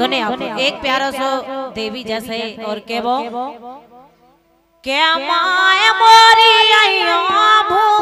सुने आप एक प्यारा सो देवी जैसे और के वो क्या माया मोरी आई